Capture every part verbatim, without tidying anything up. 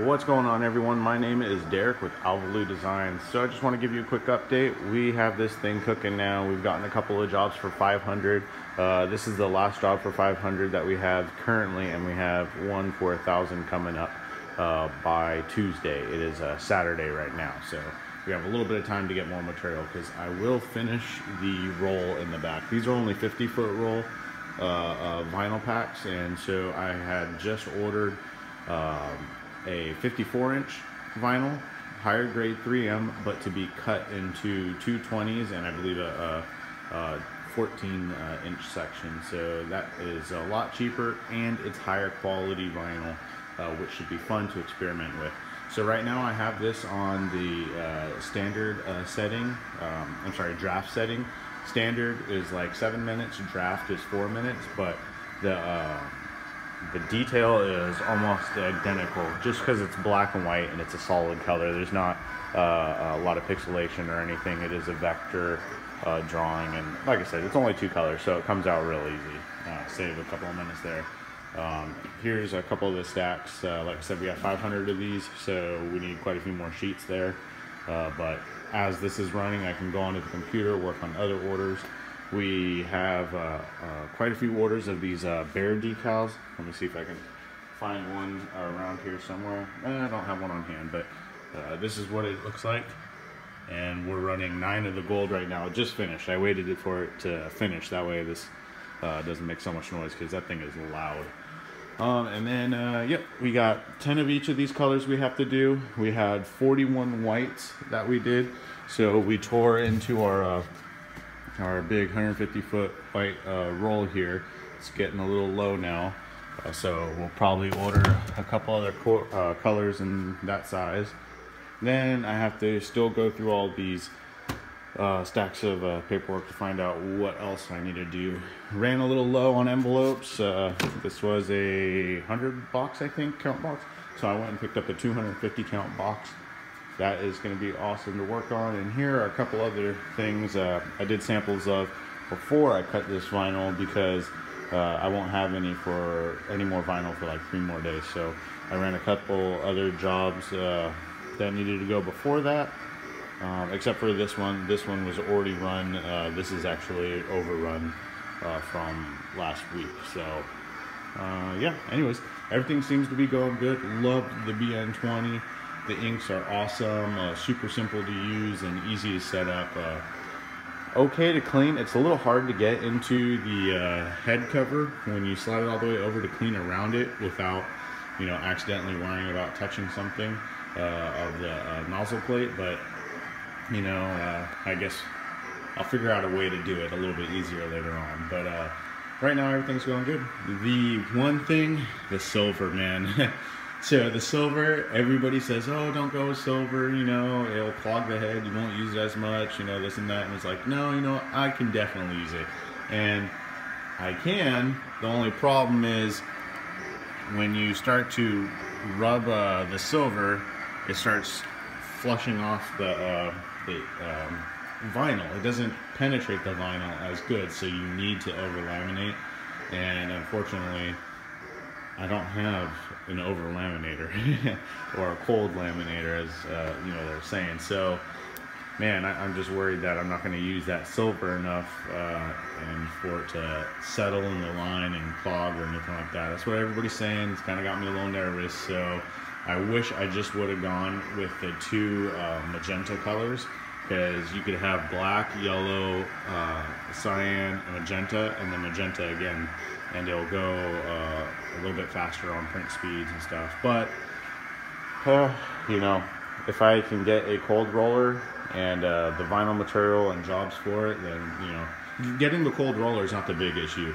What's going on, everyone? My name is Derek with Alvaloo Designs. So I just want to give you a quick update. We have this thing cooking now. We've gotten a couple of jobs for five hundred. Uh, this is the last job for five hundred that we have currently, and we have one for one thousand coming up uh, by Tuesday. It is a Saturday right now, so we have a little bit of time to get more material because I will finish the roll in the back. These are only fifty foot roll uh, uh, vinyl packs, and so I had just ordered um, a fifty-four inch vinyl, higher grade three M, but to be cut into two twenties and I believe a, a, a fourteen inch section. So that is a lot cheaper and it's higher quality vinyl, uh, which should be fun to experiment with. So right now I have this on the uh, standard uh, setting, um, I'm sorry, draft setting. Standard is like seven minutes, draft is four minutes, but the uh, The detail is almost identical just because it's black and white and it's a solid color. There's not uh, a lot of pixelation or anything. It is a vector uh, drawing, and like I said, it's only two colors, so it comes out real easy. Uh, save a couple of minutes there. Um, here's a couple of the stacks. Uh, like I said, we have five hundred of these, so we need quite a few more sheets there. Uh, but as this is running, I can go onto the computer, work on other orders. We have uh, uh, quite a few orders of these uh, bear decals. Let me see if I can find one around here somewhere. Eh, I don't have one on hand, but uh, this is what it looks like. And we're running nine of the gold right now. It just finished. I waited for it to finish. That way this uh, doesn't make so much noise because that thing is loud. Um, and then, uh, yep, we got ten of each of these colors we have to do. We had forty-one whites that we did. So we tore into our... Uh, our big one hundred fifty foot white uh, roll here. It's getting a little low now, uh, so we'll probably order a couple other co uh, colors in that size. Then I have to still go through all these uh, stacks of uh, paperwork to find out what else I need to do. Ran a little low on envelopes. Uh, this was a one hundred box, I think, count box. So I went and picked up a two hundred fifty count box. That is going to be awesome to work on. And here are a couple other things uh, I did samples of before I cut this vinyl because uh, I won't have any for any more vinyl for like three more days. So I ran a couple other jobs uh, that needed to go before that, um, except for this one. This one was already run. Uh, this is actually overrun uh, from last week. So uh, yeah, anyways, everything seems to be going good. Loved the B N twenty. The inks are awesome, uh, super simple to use and easy to set up. Uh, okay to clean. It's a little hard to get into the uh, head cover when you slide it all the way over to clean around it without, you know, accidentally worrying about touching something uh, of the uh, nozzle plate. But, you know, uh, I guess I'll figure out a way to do it a little bit easier later on. But uh, right now everything's going good. The one thing, the silver, man. So the silver, everybody says, oh, don't go with silver, you know, it'll clog the head, you won't use it as much, you know, this and that. And it's like, no, you know, I can definitely use it. And I can. The only problem is when you start to rub uh, the silver, it starts flushing off the, uh, the um, vinyl. It doesn't penetrate the vinyl as good, so you need to over-laminate. And unfortunately, I don't have an over laminator or a cold laminator, as uh, you know, they're saying. So, man, I, I'm just worried that I'm not going to use that silver enough uh, and for it to settle in the line and clog or anything like that. That's what everybody's saying. It's kind of got me a little nervous. So, I wish I just would have gone with the two uh, magenta colors, because you could have black, yellow, uh, cyan, magenta, and then magenta again, and it'll go uh, a little bit faster on print speeds and stuff. But, uh, you know, if I can get a cold roller and uh, the vinyl material and jobs for it, then, you know, getting the cold roller is not the big issue.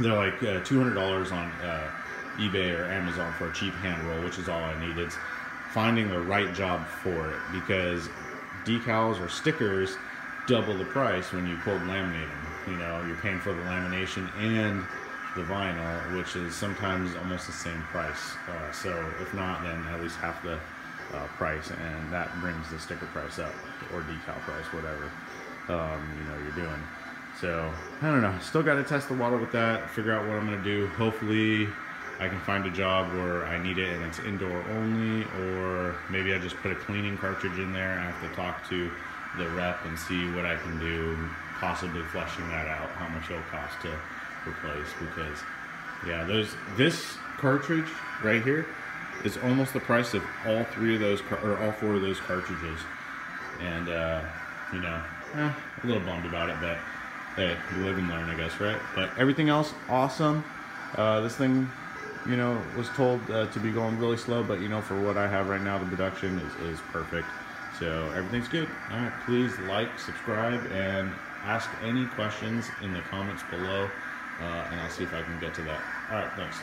They're like uh, two hundred dollars on uh, eBay or Amazon for a cheap hand roll, which is all I need. It's finding the right job for it, because decals or stickers double the price when you cold laminate them. You know, you're paying for the lamination and the vinyl, which is sometimes almost the same price. Uh, so if not, then at least half the uh, price, and that brings the sticker price up, or decal price, whatever um, you know you're doing. So I don't know. Still got to test the water with that. Figure out what I'm gonna do. Hopefully, I can find a job where I need it and it's indoor only, or maybe I just put a cleaning cartridge in there and I have to talk to the rep and see what I can do, possibly fleshing that out, how much it'll cost to replace. Because yeah, those, this cartridge right here is almost the price of all three of those, or all four of those cartridges. And uh, you know, eh, a little bummed about it, but hey, you live and learn, I guess, right? But everything else, awesome. Uh, this thing, you know, was told uh, to be going really slow, but you know, for what I have right now, the production is, is perfect. So everything's good. All right, please like, subscribe, and ask any questions in the comments below, uh, and I'll see if I can get to that. All right, thanks.